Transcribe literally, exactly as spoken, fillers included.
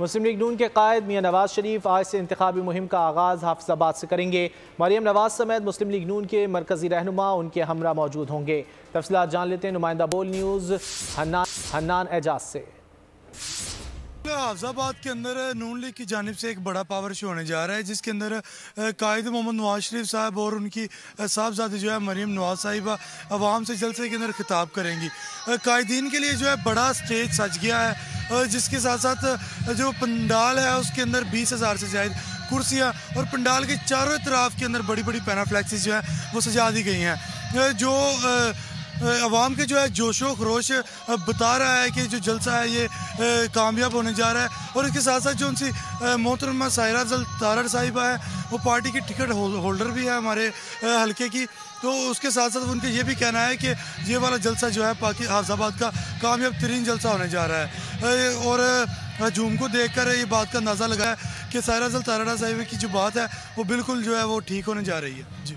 मुस्लिम league नून के कायद मियां नवाज शरीफ आज से इंतखाबी मुहिम का आगाज़ हाफिजाबाद से करेंगे। मरियम नवाज समेत मुस्लिम लीग नून के मरकजी रहनुमा उनके हमरा मौजूद होंगे। तफसीलात जान लेते हैं नुमाइंदा बोल न्यूज़ हनान हनान एजाज से। हाफिजाबाद के अंदर नून लीग की जानिब से एक बड़ा पावर शो होने जा रहा है, जिसके अंदर कायद मोहम्मद नवाज शरीफ साहब और उनकी साहबजादी जो है मरियम नवाज साहिबा आवाम से जलसे के अंदर खिताब करेंगी। कायदीन के लिए जो है बड़ा स्टेज सज गया है, जिसके साथ साथ जो पंडाल है उसके अंदर बीस हज़ार से ज़्यादा कुर्सियाँ और पंडाल के चारों अतराफ के अंदर बड़ी बड़ी पैनाफ्लैक्सीज जो है वो सजा दी गई हैं, जो अवाम के जो है जोशो खरोश बता रहा है कि जो जलसा है ये कामयाब होने जा रहा है। और इसके साथ साथ जो उनकी मोहतरमा सायरा जल तारड़ साहिबा है वो पार्टी की टिकट होल्डर भी है हमारे हलके की, तो उसके साथ साथ उनके ये भी कहना है कि ये वाला जलसा जो है पाकिस्तान हाफिजाबाद का कामयाब तरीन जलसा होने जा रहा है। और हजूम को देखकर ये बात का अंदाज़ा लगा है कि सायरा जल तारड़ साहिबा की जो बात है वो बिल्कुल जो है वो ठीक होने जा रही है। जी